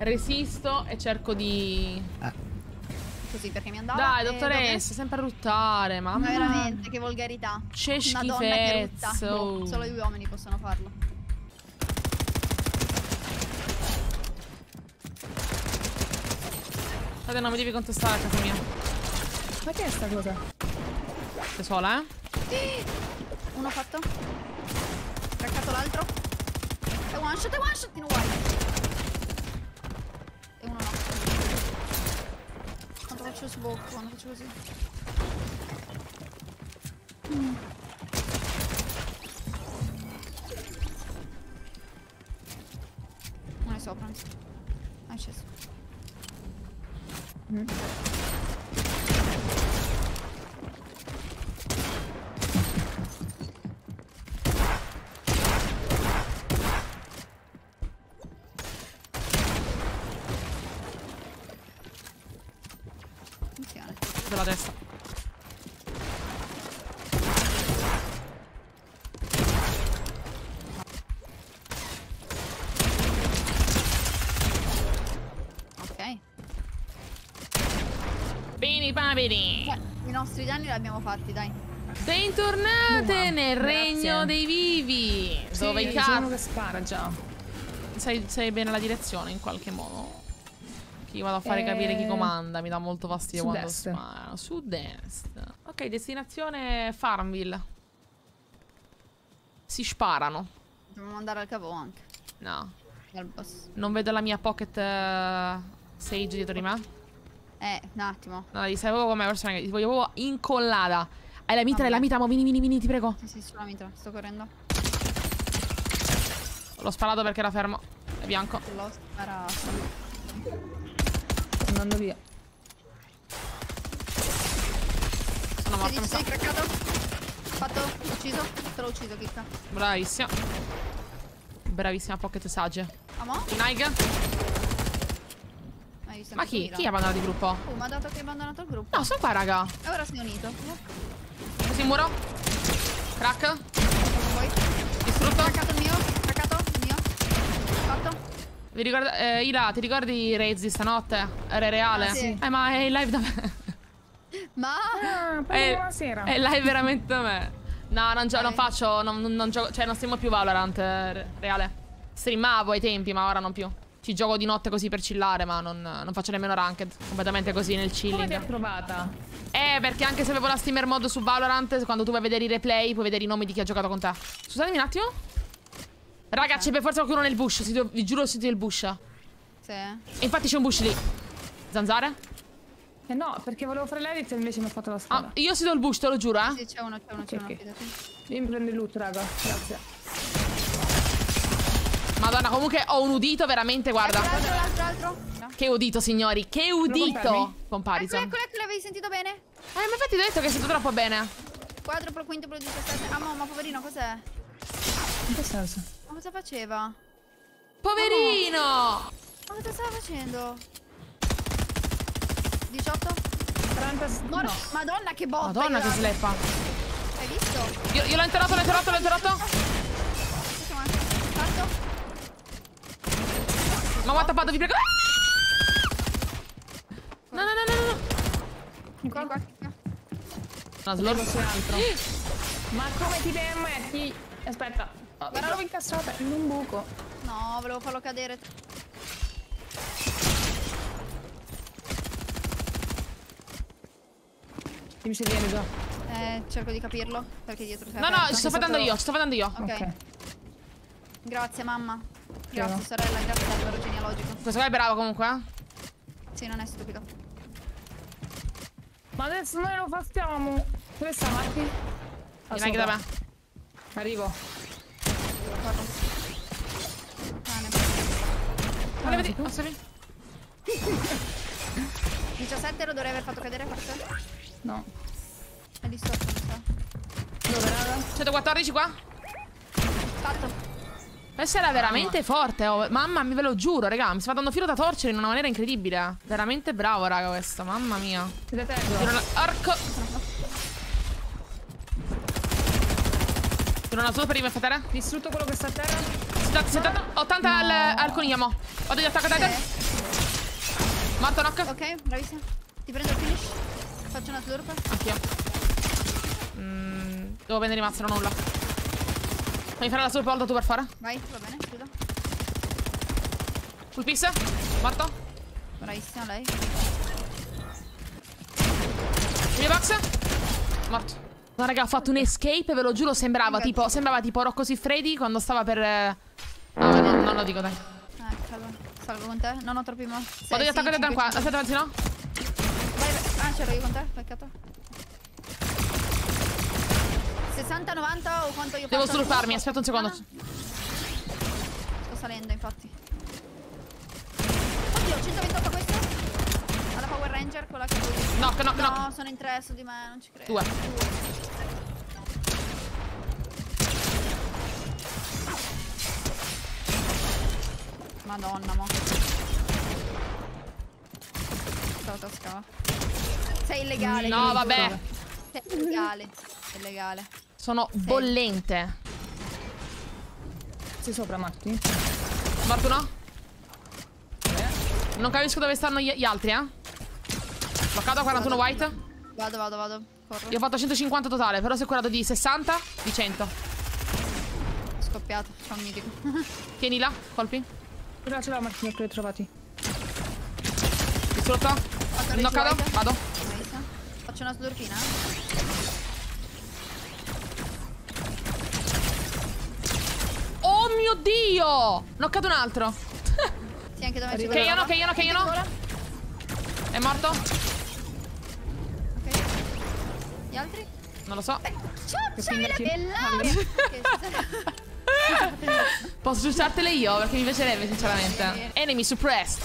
Resisto e cerco di... Così perché mi andava... Dai, dottoressa, sempre a ruttare, mamma. Ma veramente, che volgarità. C'è schifezzo. Una donna che rutta. No, solo gli uomini possono farlo. Guarda, non mi devi contestare a casa mia. Ma che è sta cosa? Sei sola, eh? Uno fatto. Traccato l'altro. È one shot in uguale. E uno no. Quanto faccio sbocco quando faccio così? Uno è sopra. Ah, è sceso. Della destra. Ok. Bini babini. I nostri danni li abbiamo fatti, dai. Bentornate nel regno dei vivi. Sì, dove i cazzo spara già. Sai bene la direzione in qualche modo. Chi vado a fare capire chi comanda, mi dà molto fastidio quando sparo. Sud-est. Ok, destinazione Farmville. Si sparano. Dobbiamo andare al cavo anche. No. Al boss. Non vedo la mia pocket Sage dietro di me. Un attimo. No, ti sei proprio come persona che ti voglio proprio incollata. Hai la mitra, vini, ti prego. Sì, sulla mitra, sto correndo. L'ho sparato perché era fermo. È bianco. L'ho sparato. Sto andando via. Sono morto. Sei craccato? Fatto? Ucciso? Te l'ho ucciso, Kika. Bravissima. Bravissima pocket sage. Nike. Ma chi ha abbandonato il gruppo? Ma ha dato che hai abbandonato il gruppo. No, sono qua, raga. E ora sei unito. Così muro. Crack. Distrutto. Craccato il mio. Fatto. Ila, ti ricordi Rezzi stanotte? Era reale? Sì. Ma è in live da me. Buonasera. È live veramente da me. No, non faccio, non gioco, cioè non stiamo più Valorant reale. Streamavo ai tempi, ma ora non più. Ci gioco di notte così per chillare, ma non faccio nemmeno ranked. Completamente così nel chilling. Come l'hai provata? Perché anche se avevo la streamer mod su Valorant, quando tu vai a vedere i replay, puoi vedere i nomi di chi ha giocato con te. Scusatemi un attimo. Raga, c'è per forza qualcuno nel bush, vi giuro ho sentito il bush. Sì. E infatti c'è un bush lì. Zanzare? Eh no, perché volevo fare l'edit e invece mi ho fatto la spada. Io ho sentito il bush, te lo giuro, eh. Sì, c'è uno. Io mi prendo il loot, raga. Grazie. Madonna, comunque ho un udito veramente, guarda. L'altro. Che udito, signori, che udito. Comparison. Ecco, l'avevi sentito bene? Ma infatti ti ho detto che sento troppo bene. Quadruplo, quintuplo, 17. Ah, ma poverino, cos'è? In che senso? Ma cosa faceva? Poverino! Ma cosa stava facendo? 18? 36. No. Madonna che botta! Madonna che sleppa! Hai visto? Io l'ho interrotto, Fatto? Ma guarda, Pato, vi prego! No! Qua. Ma come ti devi? Aspetta! Ma l'avevo incastrata in un buco. No, volevo farlo cadere. Dimmi se viene già. Cerco di capirlo. Perché dietro sei aperto. No, ci sto facendo io. Ok. Grazie, mamma. Grazie, sorella. Grazie al numero genealogico. Questo qua è bravo comunque, eh? Sì, non è stupido. Ma adesso noi lo facciamo. Dove sta Marchi? Vieni anche da me. Arrivo. Vale, oh, 17 lo dovrei aver fatto cadere, forse? No. È lì sotto, Dove, raga? 114 qua? Fatto. Questa era veramente forte, oh. Mamma mia, ve lo giuro, raga. Mi sta dando filo da torcere in una maniera incredibile. Veramente bravo, raga, questo. Mamma mia. Orco. Non ho solo per rimettere. Distrutto quello che sta a terra. 80 al coniglio. Vado di attacco, dai. Marta Nocca. Ok, bravissima. Ti prendo il finish. Faccio una slurp. Anch'io. Devo prendere i mazzi, non ho nulla. Fammi fare la slurp volta tu per fare. Vai, va bene, chiudo. Full piece. Morto. Bravissima lei. Mini box. Morto. No, raga, ho fatto un escape, ve lo giuro, sembrava tipo Rocco Siffredi quando stava per... non lo dico, dai. Salvo. Salvo con te. Non ho troppi mo. Vado di attacco da qua. Aspetta, anzi no. Vai, vai. Ah, ce l'ho io con te. Peccato. 60, 90 o quanto io devo slurparmi, aspetta un secondo. Sto salendo, infatti. Oddio, 128 questo. Alla Power Ranger, quella che... No. No, sono in tre su di me, non ci credo. Due. Madonna, mo. Stavo toscava. Sei illegale. No, vabbè. Sei illegale. Sei illegale. Sono bollente. Sei sopra, Marti. Marto no? Non capisco dove stanno gli altri, eh. Bloccato a 41 white. Vado. Corro. Io ho fatto 150 totale, però si è curato di 60, di 100. Scoppiato, c'è un mitico. Tieni là, colpi. Ce l'ho, Martino, che li ho trovati. Distrutto. No, cado. Vado. Faccio una slurpina. Oh mio Dio! No, cado un altro. Sì, anche dove c'è. Che io no. È morto. Ok. Gli altri? Non lo so. Ciao, la bella! Posso giudicartele io perché mi piacerebbe sinceramente. Enemy suppressed.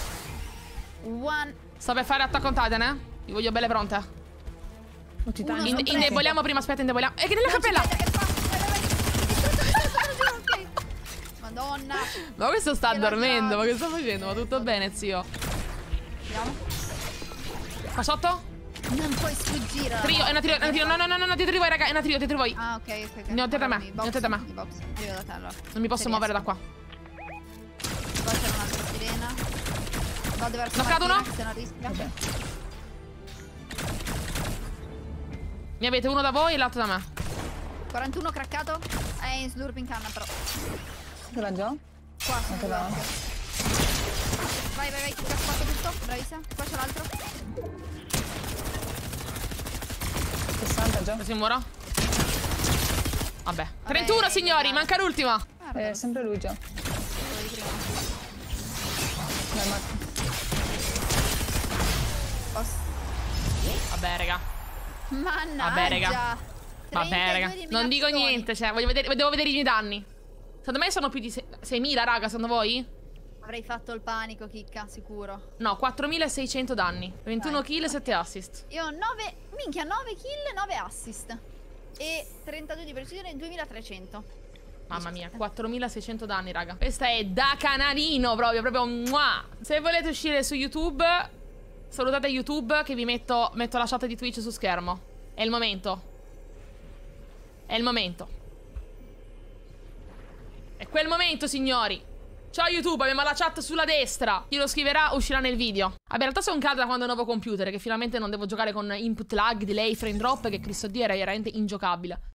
One. Sto per fare attacco on Titan, eh? Vi voglio belle pronte. Indeboliamo prima, aspetta, indeboliamo. E che nella cappella! Madonna! Ma questo sta dormendo, ma che sta facendo? Ma tutto bene, zio. Andiamo. Qua sotto? Non puoi sfuggire. Trio, è una trio, no, dietro di voi, raga, è una trio, dietro di voi. Ah, ok. Ne ho te da me, non mi posso muovere da qua. Poi c'era un'altra sirena. Vado verso la caduno. Ne avete uno da voi e l'altro da me. 41 craccato. È in slurp in canna, però. Dove già? Qua, sono là. Vai, ti ho fatto tutto. Bravissima. Qua c'è l'altro. 60 già. Così muoro. Vabbè. 31 vabbè, signori, manca l'ultima. Sempre lui già. Dai, vabbè, raga. Mannaggia. Vabbè, raga. Non dico niente, cioè, voglio vedere, devo vedere i miei danni. Secondo me sono più di 6.000, raga, secondo voi? Avrei fatto il panico, chicca, sicuro. No, 4.600 danni. 21 kill e 7 assist. Io ho 9... Minchia, 9 kill, 9 assist. E 32 di precisione, 2.300. Mamma mia, 4.600 danni, raga. Questa è da canalino, proprio mua. Se volete uscire su YouTube, salutate YouTube che vi metto la chat di Twitch su schermo. È il momento. È quel momento, signori. Ciao YouTube, abbiamo la chat sulla destra. Chi lo scriverà uscirà nel video. Vabbè, in realtà sono calda da quando ho un nuovo computer, che finalmente non devo giocare con input lag, delay, frame drop, che Cristo Dio era veramente ingiocabile.